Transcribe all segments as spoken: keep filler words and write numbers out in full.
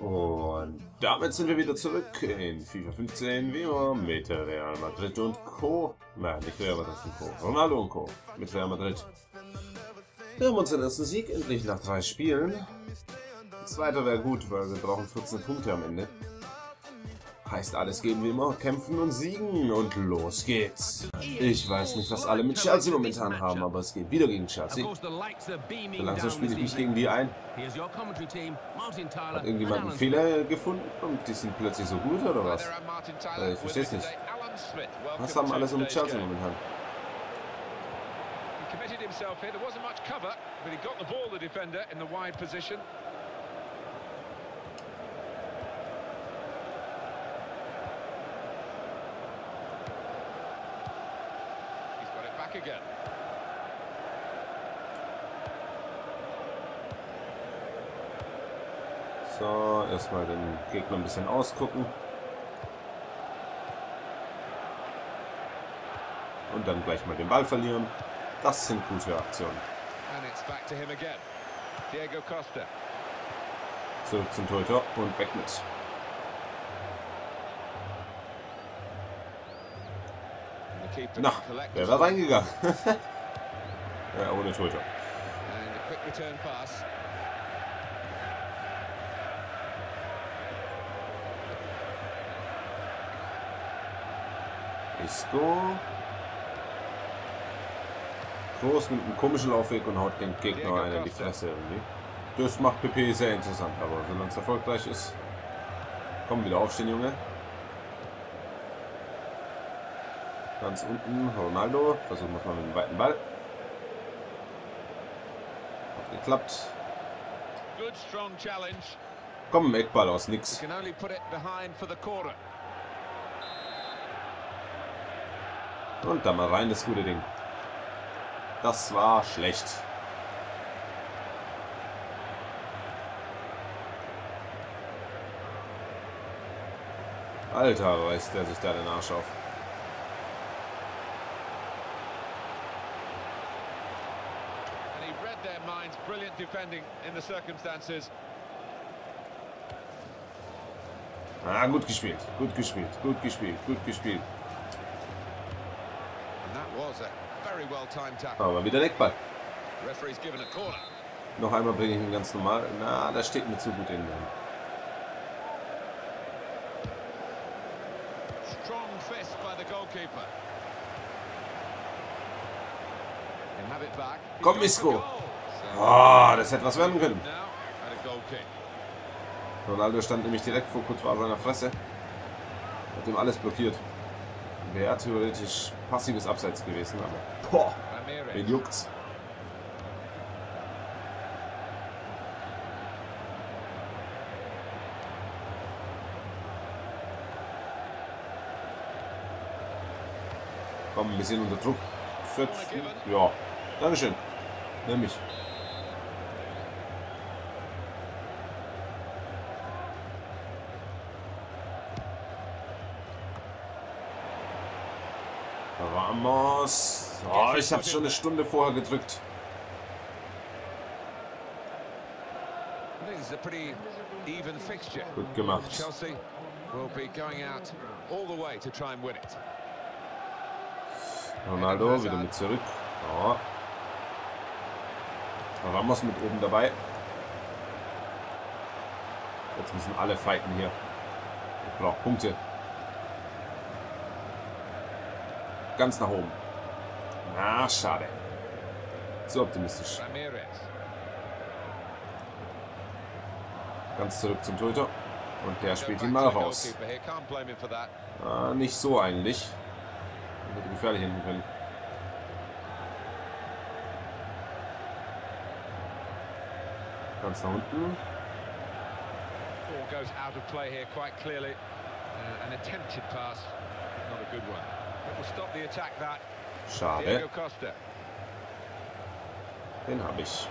Und damit sind wir wieder zurück in FIFA fünfzehn, wie immer mit Real Madrid und Co. Nein, nicht Real Madrid und Co. Ronaldo und Co. mit Real Madrid. Wir haben unseren ersten Sieg endlich nach drei Spielen. Das zweite wäre gut, weil wir brauchen vierzehn Punkte am Ende. Heißt, alles geben wie immer, kämpfen und siegen und los geht's. Ich weiß nicht, was alle mit Chelsea momentan haben, aber es geht wieder gegen Chelsea. So langsam spiele ich mich gegen die ein. Hat irgendjemand einen Fehler gefunden und die sind plötzlich so gut oder was? Ich versteh's nicht. Was haben alle so mit Chelsea momentan? Again. So, erstmal den Gegner ein bisschen ausgucken. Und dann gleich mal den Ball verlieren. Das sind gute Aktionen. Diego Costa. Zurück zum Torhüter und weg mit. Na, wer war reingegangen? Ja, ohne Torhüter. Isco. Groß mit einem komischen Laufweg und haut den Gegner einen in die Fresse irgendwie. Das macht P P sehr interessant, aber solange es erfolgreich ist. Komm, wieder aufstehen, Junge. Ganz unten Ronaldo, versuchen wir es mal mit dem weiten Ball. Hat geklappt. Komm, Eckball aus nix. Und da mal rein, das gute Ding. Das war schlecht. Alter, reißt der sich da den Arsch auf. Brilliant defending in the circumstances. Ah, gut gespielt, gut gespielt, gut gespielt, gut gespielt. Aber wieder Eckball. Noch einmal bringe ich ihn ganz normal. Na, da steht mir zu gut in. Strong fist by the goalkeeper. Komm, Isco. Oh, das hätte was werden können. Ronaldo stand nämlich direkt vor kurz vor seiner Fresse. Hat ihm alles blockiert. Wäre theoretisch passives Abseits gewesen, aber boah, wen juckt's? Komm, ein bisschen unter Druck setzen. Ja, dankeschön. Nämlich. Ramos. Oh, ich habe schon eine Stunde vorher gedrückt. Gut gemacht. Ronaldo wieder mit zurück. Oh. Ramos mit oben dabei. Jetzt müssen alle fighten hier. Ich brauche Punkte. Ganz nach oben. Ah, schade. Zu optimistisch. Ganz zurück zum Torhüter. Und der spielt ihn mal raus. Ah, nicht so eigentlich. Hätte gefährlich hinten können. Ganz nach unten. Schade. Den habe ich.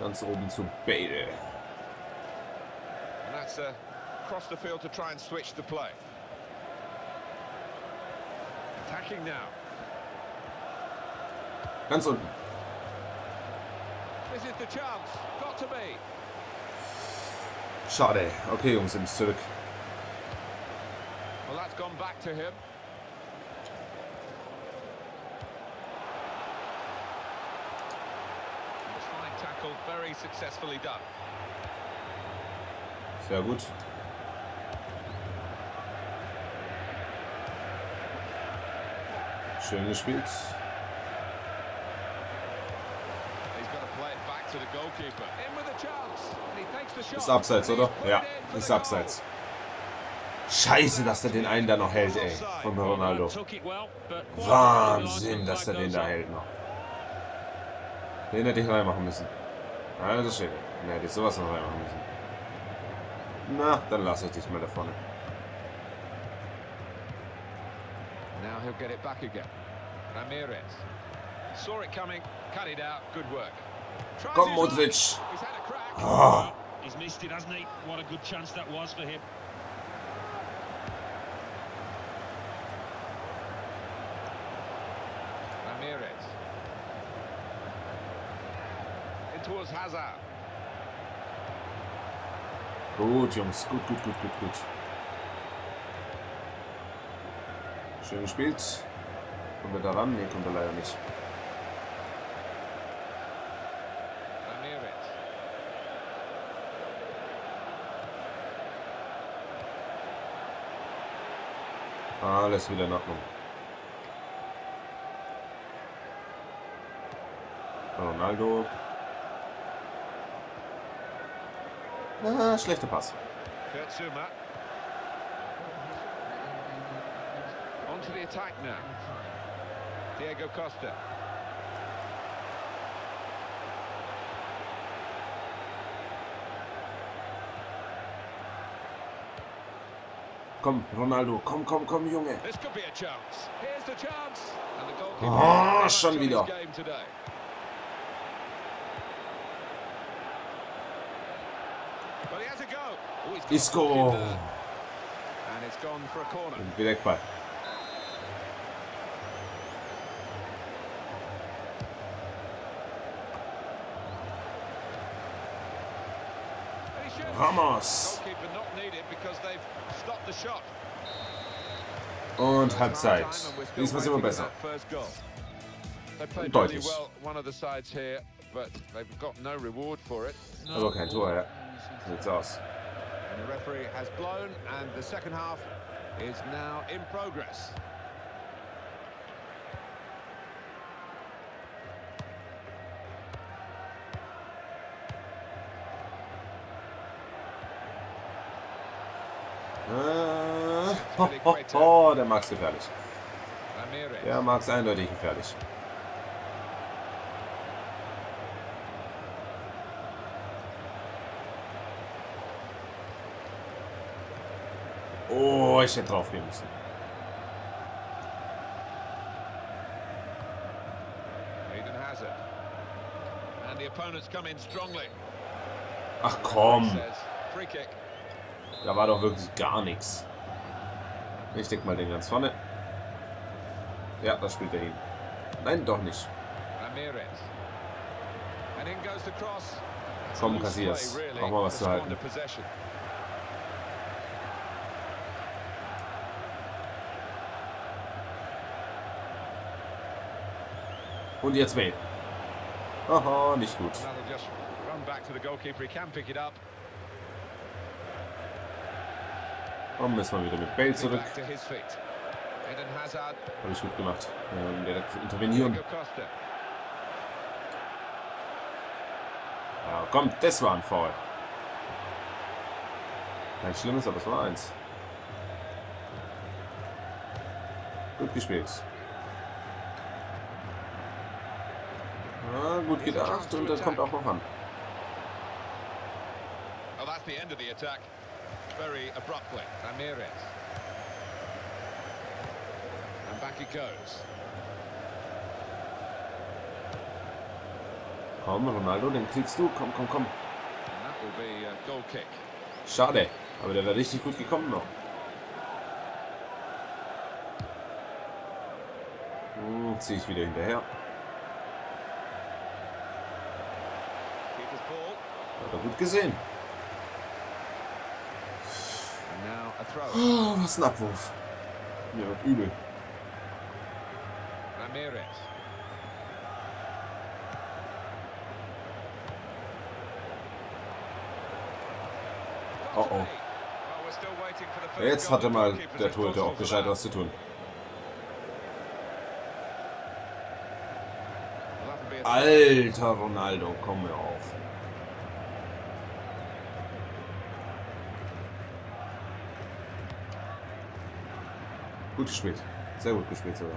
Ganz oben zu Bale. Cross the field to try and switch the play. Attacking now. Ganz unten. Schade. Okay, Jungs, sind es zurück. Well, that's gone back to him. Very successfully done. Sehr gut. Schön gespielt. Ist abseits, oder? Ja, ist abseits. Scheiße, dass der den einen da noch hält, ey. Von Ronaldo. Wahnsinn, dass der den da hält noch. Den hätte ich reinmachen müssen. Also schön. Dann hätte ich sowas noch reinmachen müssen. Na, dann lasse ich dich mal da vorne. Now he'll get it back again. Ramirez. Saw it coming, cut it out, good work. Komm, Modric. Oh. He's missed it, hasn't he? What a good chance that was for him. Ramirez. Towards Hazard. Gut, Jungs. Gut, gut, gut, gut, gut. Schön gespielt. Kommen wir da ran? Ne, kommt er leider nicht. Alles wieder in Ordnung. Ronaldo. Ah, schlechter Pass. Kurt Zouma. On to the attack now. Diego Costa. Komm, Ronaldo, komm, komm, komm, Junge. This could be a chance. Here's the chance. And the goalkeeper. Oh, schon wieder. Isco. Und wieder Eckball. Ramos. Und Halbzeit. Diesmal sind wir besser. Und deutlich. Aber kein Tor, ja. So sieht's aus. The referee has blown and the second half is now in progress. Ah, ho, ho, ho, der mag's gefährlich. Der mag's eindeutig gefährlich. Oh, ich hätte drauf gehen müssen. Eden Hazard. And the opponents come in strongly. Ach komm. Da war doch wirklich gar nichts. Ich denke mal den ganz vorne. Ja, das spielt er hin. Nein, doch nicht. Komm, Casillas. Auch mal was zu halten. Und jetzt Bale. Aha, nicht gut. Und müssen wir wieder mit Bale zurück. Habe ich gut gemacht. Ähm, direkt intervenieren. Ja, komm, das war ein Foul. Kein Schlimmes, aber es war eins. Gut gespielt. Gut gedacht und das kommt auch noch an. Komm, Ronaldo, den kriegst du. Komm, komm, komm. Schade, aber der wäre richtig gut gekommen noch. Hm, zieh ich wieder hinterher. Aber gut gesehen. Oh, was ein Abwurf. Ja, übel. Ramirez. Oh oh. Jetzt hatte mal der Torhüter auch gescheit was zu tun. Alter Ronaldo, komm mir auf. Gut gespielt. Sehr gut gespielt sogar.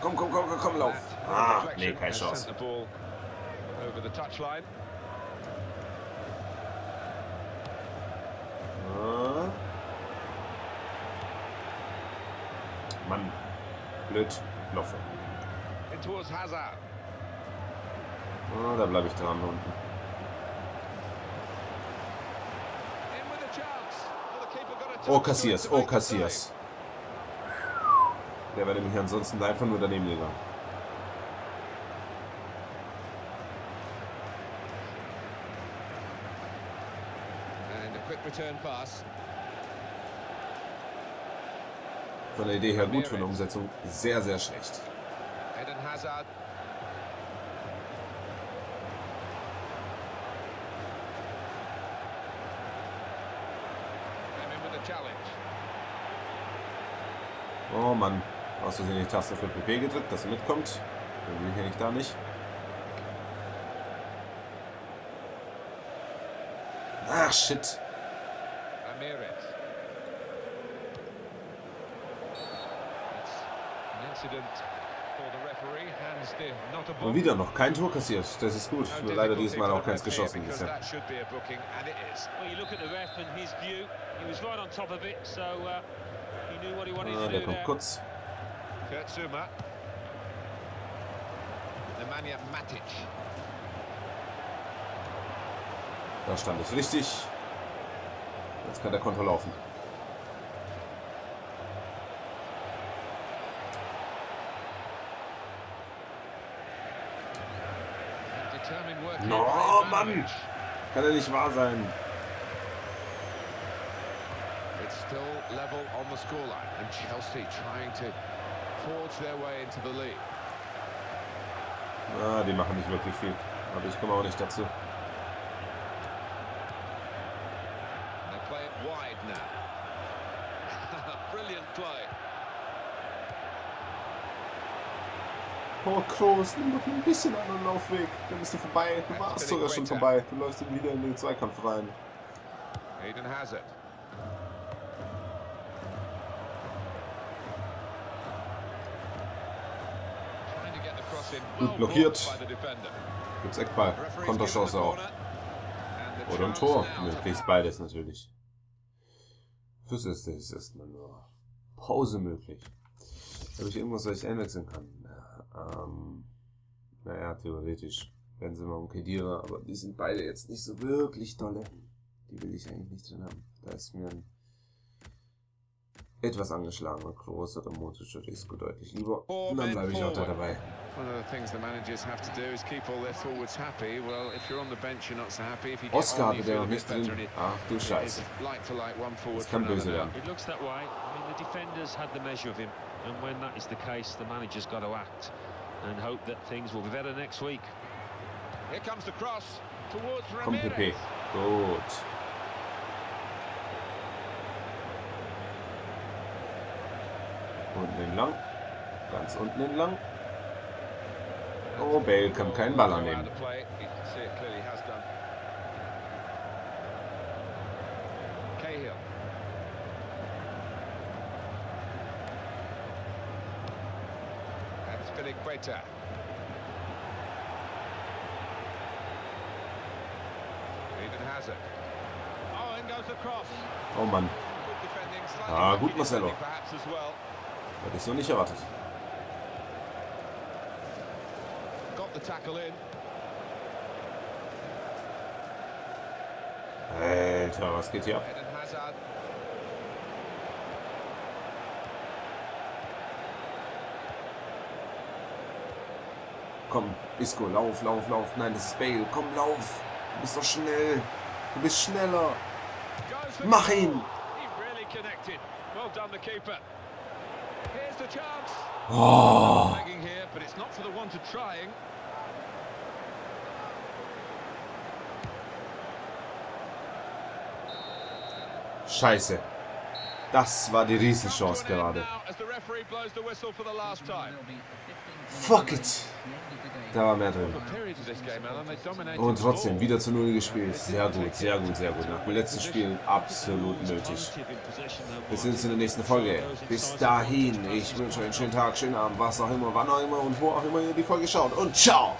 Komm, komm, komm, komm, komm, lauf. Ah, nee, keine Chance. Ah. Mann, blöd, laufe. Ah, da bleibe ich dran unten. Oh, Casillas, oh, Casillas. Der wäre nämlich ansonsten einfach nur daneben gegangen. Von der Idee her gut, von der Umsetzung sehr, sehr schlecht. Eden Hazard. Oh Mann, hast du die Taste für P P gedrückt, dass er mitkommt? Dann bin ich ja nicht da nicht. Ach, shit. Und wieder noch kein Tor kassiert. Das ist gut. Nur leider dieses Mal auch keins geschossen ist. Ah, der kommt kurz. Kurt Zouma. Da stand es richtig. Jetzt kann der Konter laufen. No, Mann! Kann ja nicht wahr sein. It's still level on the scoreline and Chelsea trying to forge their way into the league. Ah, die machen nicht wirklich viel, aber ich komme auch nicht dazu. They play it wide now. Brilliant play. Oh, Kroos, nimm doch ein bisschen an den Laufweg. Dann bist du vorbei. Du warst sogar schon vorbei. Du läufst ihn wieder in den Zweikampf rein. Eden Hazard. Gut blockiert. Gibt's Eckball. Konterchance auch. Oder ein Tor. Du kriegst beides natürlich. Das ist das erstmal nur Pause möglich. Habe ich irgendwas, was ich einwechseln kann? Ähm, naja, theoretisch werden sie mal um Kedira, aber die sind beide jetzt nicht so wirklich dolle. Die will ich eigentlich nicht drin haben. Da ist mir ein etwas angeschlagener Kroos oder Modric oder Isco deutlich lieber. Und dann bleibe ich auch da dabei. Oscar hat der noch nicht drin. Ach du Scheiße. Das kann böse werden. The defenders had the measure of him, and when that is the case, the manager's got to act and hope that things will be better next week. Here comes the cross towards Ramirez. Good. Unten entlang, ganz unten entlang. Oh, Bale kann keinen Ball annehmen. Cahill. Oh Mann. Ah, gut, Marcelo. Hätte ich so nicht erwartet. Alter, was geht hier ab? Komm, Isco, lauf, lauf, lauf. Nein, das ist Bale. Komm, lauf. Du bist doch schnell. Du bist schneller. Mach ihn. Oh. Scheiße. Das war die Riesenchance gerade. Fuck it. Da war mehr drin. Und trotzdem wieder zu Null gespielt. Sehr gut, sehr gut, sehr gut. Nach dem letzten Spiel absolut nötig. Wir sehen uns in der nächsten Folge. Bis dahin. Ich wünsche euch einen schönen Tag, schönen Abend, was auch immer, wann auch immer und wo auch immer ihr die Folge schaut. Und ciao.